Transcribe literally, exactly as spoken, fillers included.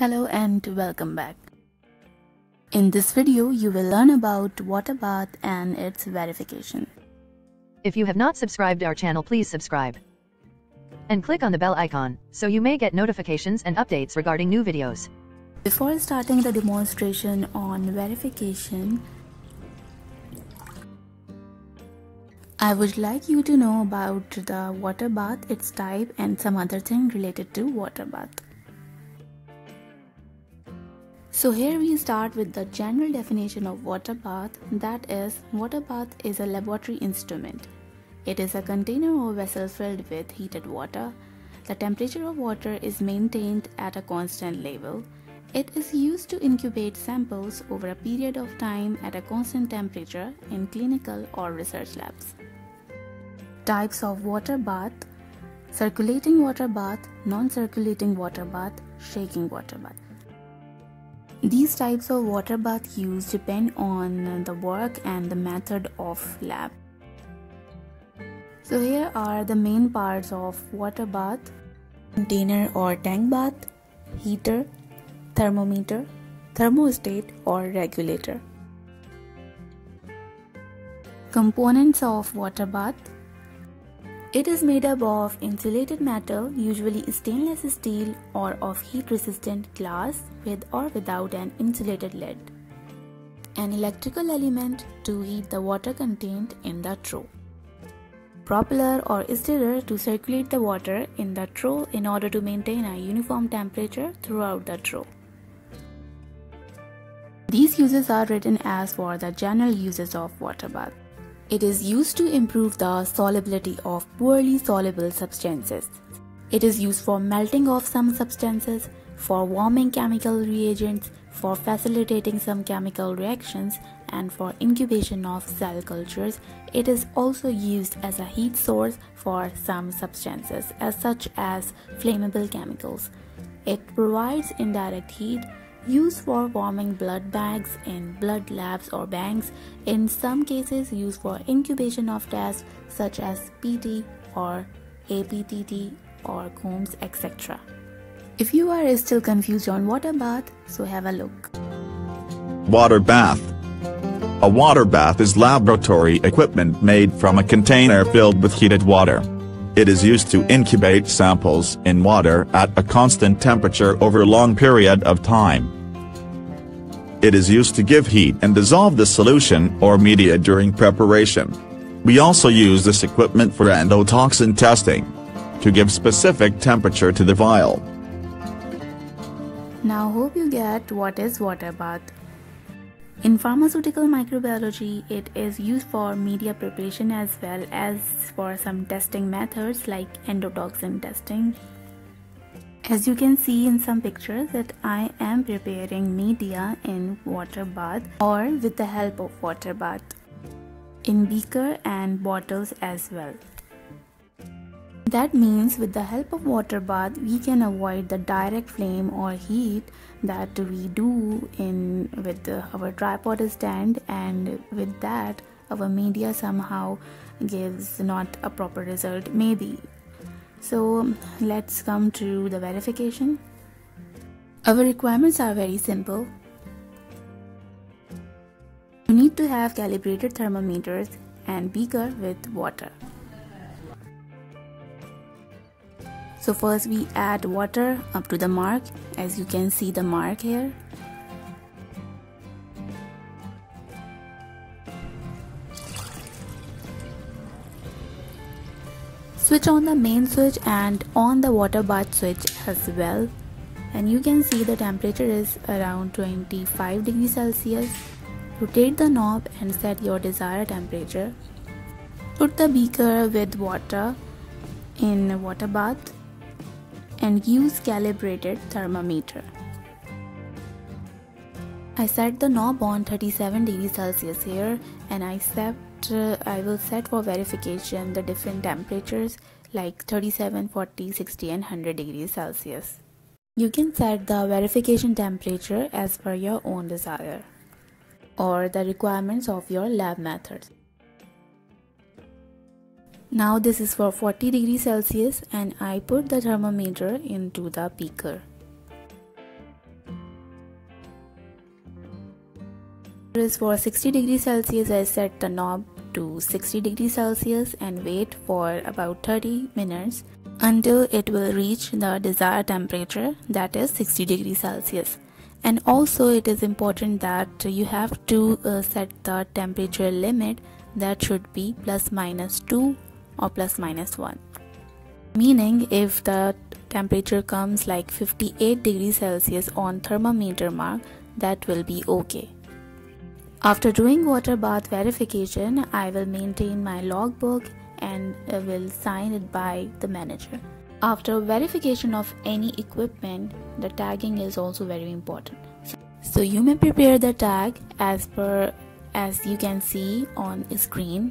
Hello and welcome back. In this video, you will learn about WaterBath and its verification. If you have not subscribed our channel, please subscribe and click on the bell icon so you may get notifications and updates regarding new videos. Before starting the demonstration on verification, I would like you to know about the WaterBath, its type and some other thing related to WaterBath. So here we start with the general definition of WaterBath, that is, WaterBath is a laboratory instrument. It is a container or vessel filled with heated water. The temperature of water is maintained at a constant level. It is used to incubate samples over a period of time at a constant temperature in clinical or research labs. Types of WaterBath: circulating WaterBath, non-circulating WaterBath, shaking WaterBath. These types of WaterBath use depend on the work and the method of lab. So here are the main parts of WaterBath: container or tank bath, heater, thermometer, thermostat or regulator. Components of WaterBath: it is made up of insulated metal, usually stainless steel, or of heat-resistant glass with or without an insulated lid. An electrical element to heat the water contained in the trough. Propeller or stirrer to circulate the water in the trough in order to maintain a uniform temperature throughout the trough. These uses are written as for the general uses of WaterBath. It is used to improve the solubility of poorly soluble substances. It is used for melting of some substances, for warming chemical reagents, for facilitating some chemical reactions, and for incubation of cell cultures. It is also used as a heat source for some substances, as such as flammable chemicals. It provides indirect heat. Used for warming blood bags in blood labs or banks, in some cases used for incubation of tests such as P T or A P T T or Combs, et cetera. If you are still confused on WaterBath, so have a look. WaterBath. A WaterBath is laboratory equipment made from a container filled with heated water. It is used to incubate samples in water at a constant temperature over a long period of time. It is used to give heat and dissolve the solution or media during preparation. We also use this equipment for endotoxin testing, to give specific temperature to the vial. Now hope you get what is WaterBath. In pharmaceutical microbiology, it is used for media preparation as well as for some testing methods like endotoxin testing. As you can see in some pictures that I am preparing media in WaterBath or with the help of WaterBath, in beaker and bottles as well. That means with the help of WaterBath, we can avoid the direct flame or heat that we do in with our tripod stand, and with that our media somehow gives not a proper result maybe. So let's come to the verification. Our requirements are very simple. You need to have calibrated thermometers and beaker with water. So first we add water up to the mark, as you can see the mark here. Switch on the main switch and on the WaterBath switch as well. And you can see the temperature is around twenty-five degrees Celsius. Rotate the knob and set your desired temperature. Put the beaker with water in WaterBath and use calibrated thermometer. I set the knob on thirty-seven degrees Celsius here, and I set uh, I will set for verification the different temperatures like thirty-seven, forty, sixty and one hundred degrees Celsius. You can set the verification temperature as per your own desire or the requirements of your lab methods. Now this is for forty degrees Celsius, and I put the thermometer into the beaker. Press for sixty degrees Celsius. I set the knob to sixty degrees Celsius and wait for about thirty minutes until it will reach the desired temperature, that is sixty degrees Celsius. And also it is important that you have to uh, set the temperature limit, that should be plus minus two or plus minus one. Meaning if the temperature comes like fifty-eight degrees Celsius on thermometer mark, that will be okay. After doing water bath verification, I will maintain my logbook and will sign it by the manager. After verification of any equipment, the tagging is also very important. So you may prepare the tag as per as you can see on screen.